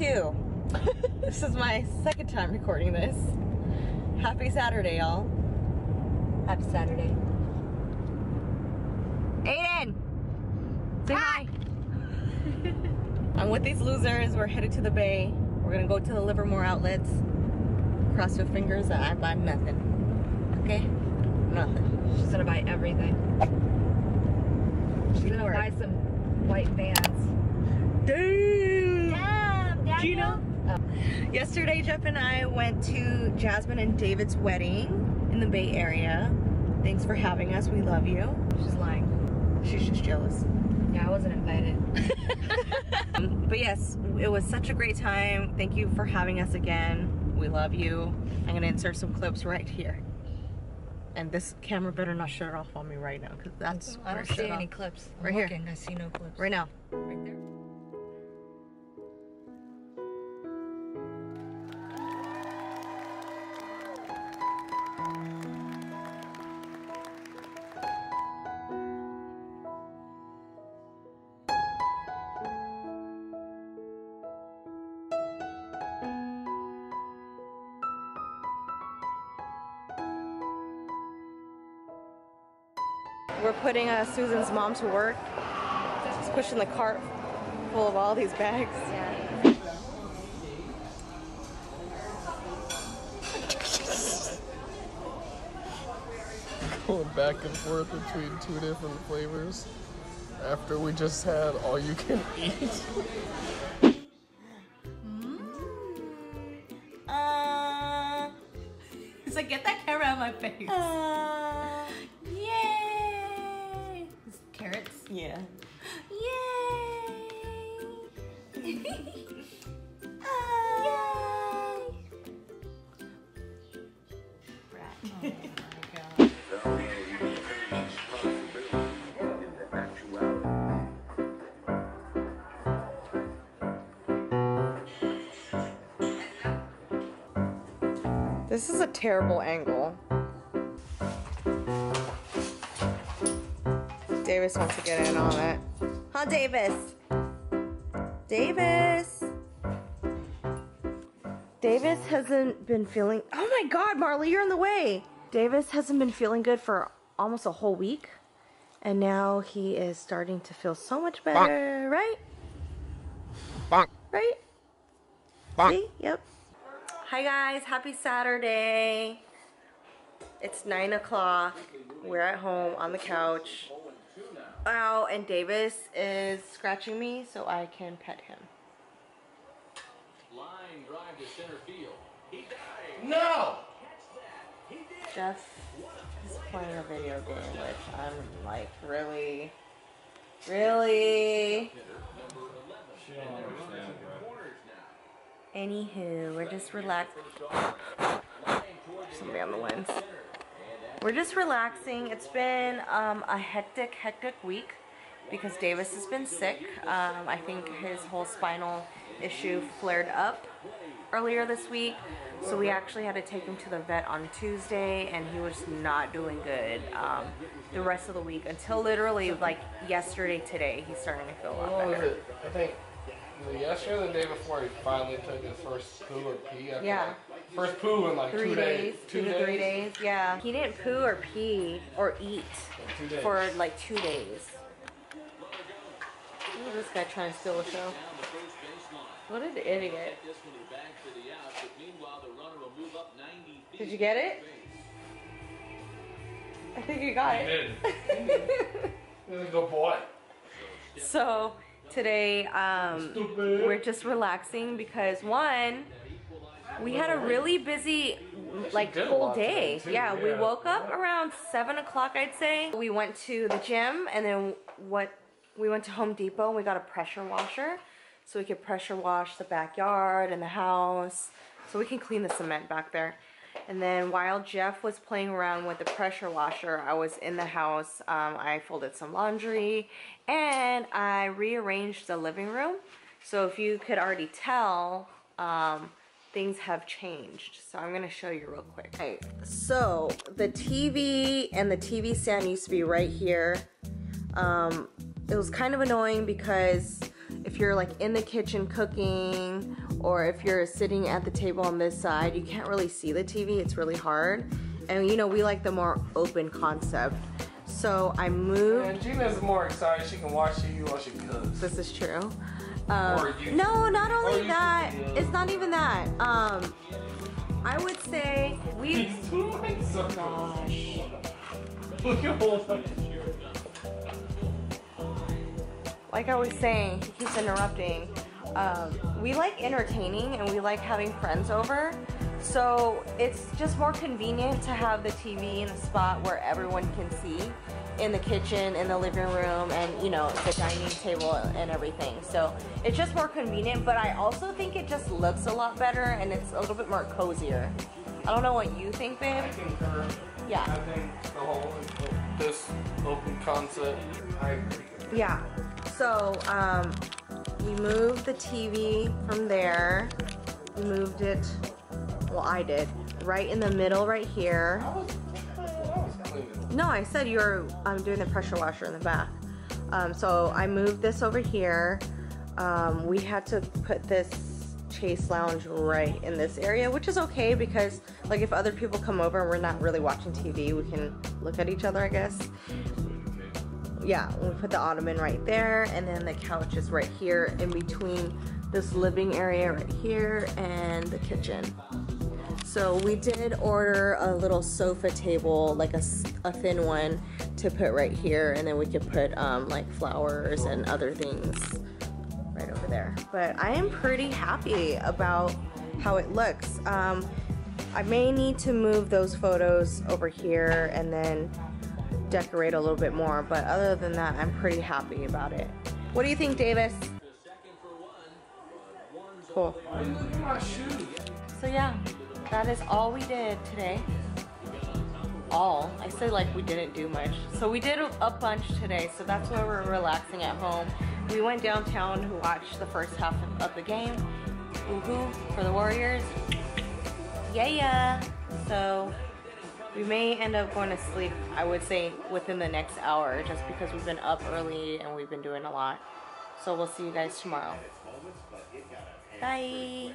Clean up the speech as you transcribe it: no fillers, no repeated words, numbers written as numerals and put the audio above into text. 2. This is my second time recording this. Happy Saturday, y'all. Happy Saturday. Aiden! Say hi! I'm with these losers. We're headed to the bay. We're gonna go to the Livermore outlets. Cross your fingers that I buy nothing. Okay? Nothing. She's gonna buy everything. She's gonna buy some white Vans. Damn, Gino. Oh. Yesterday, Jeff and I went to Jasmine and David's wedding in the Bay Area. Thanks for having us. We love you. She's lying. She's just jealous. Yeah, I wasn't invited. But yes, it was such a great time. Thank you for having us again. We love you. I'm gonna insert some clips right here. And this camera better not shut off on me right now, because that's I don't see any clips. Right here. I see no clips. Right now. Right there. We're putting Susan's mom to work. She's pushing the cart full of all these bags. Yeah. Going back and forth between two different flavors after we just had all you can eat. It's like, get that camera out of my face. Yeah. Yay! Yay! Oh my God. This is a terrible angle. Davis wants to get in on it. Huh, Davis? Davis! Davis hasn't been feeling... Oh my God, Marley, you're in the way! Davis hasn't been feeling good for almost a whole week. And now he is starting to feel so much better, bonk. Right? Bonk. Right? Bonk. See? Yep. Hi guys, happy Saturday. It's 9 o'clock. We're at home on the couch. Ow, and Davis is scratching me so I can pet him. Line drive to center field. He died. No! Jeff is playing a video game, which I'm like, really? Really? Anywho, we're just relaxed. Somebody on the lens. We're just relaxing. It's been a hectic week because Davis has been sick. I think his whole spinal issue flared up earlier this week. So we actually had to take him to the vet on Tuesday and he was not doing good the rest of the week until literally like yesterday, today. He's starting to feel a lot better. I think yesterday or the day before he finally took his first poo or pee. Yeah. First poo in like 2 days. 2 to 3 days, yeah. He didn't poo or pee or eat for like 2 days. Look at this guy trying to steal the show. What an idiot. Did you get it? I think you got it. You did. You're a good boy. So today we're just relaxing because one, we had a really busy, like, whole day. Yeah, we woke up around 7 o'clock, I'd say. We went to the gym, and then we went to Home Depot, and we got a pressure washer. So we could pressure wash the backyard and the house. So we can clean the cement back there. And then while Jeff was playing around with the pressure washer, I was in the house. I folded some laundry, and I rearranged the living room. So if you could already tell... things have changed, so I'm gonna show you real quick. Okay, so the TV and the TV stand used to be right here. It was kind of annoying because if you're like in the kitchen cooking or if you're sitting at the table on this side, you can't really see the TV. It's really hard. And you know, we like the more open concept. So I moved. And Gina's more excited. She can watch you while she cooks. This is true. No, not only that. It's not even that. I would say we. Oh gosh. Like I was saying, he keeps interrupting. We like entertaining and we like having friends over. So it's just more convenient to have the TV in a spot where everyone can see, in the kitchen, in the living room, and you know, the dining table and everything. So it's just more convenient, but I also think it just looks a lot better and it's a little bit more cozier. I don't know what you think, babe. I concur. Yeah. I think the whole this open concept, I agree. Yeah. So we moved the TV from there. We moved it. Well, I did. Right in the middle right here. No, I said you're doing the pressure washer in the back. So I moved this over here. We had to put this chase lounge right in this area, which is okay because like if other people come over and we're not really watching TV, we can look at each other, I guess. Yeah, we put the ottoman right there, and then the couch is right here in between this living area right here and the kitchen. So we did order a little sofa table, like a thin one, to put right here, and then we could put like flowers and other things right over there. But I am pretty happy about how it looks. I may need to move those photos over here and then decorate a little bit more, but other than that, I'm pretty happy about it. What do you think, Davis? Cool. So yeah, that is all we did today. All. I said like we didn't do much. So we did a bunch today, so that's why we're relaxing at home. We went downtown to watch the first half of the game. Woohoo for the Warriors. Yeah. So we may end up going to sleep, I would say, within the next hour, just because we've been up early and we've been doing a lot. So we'll see you guys tomorrow. Bye.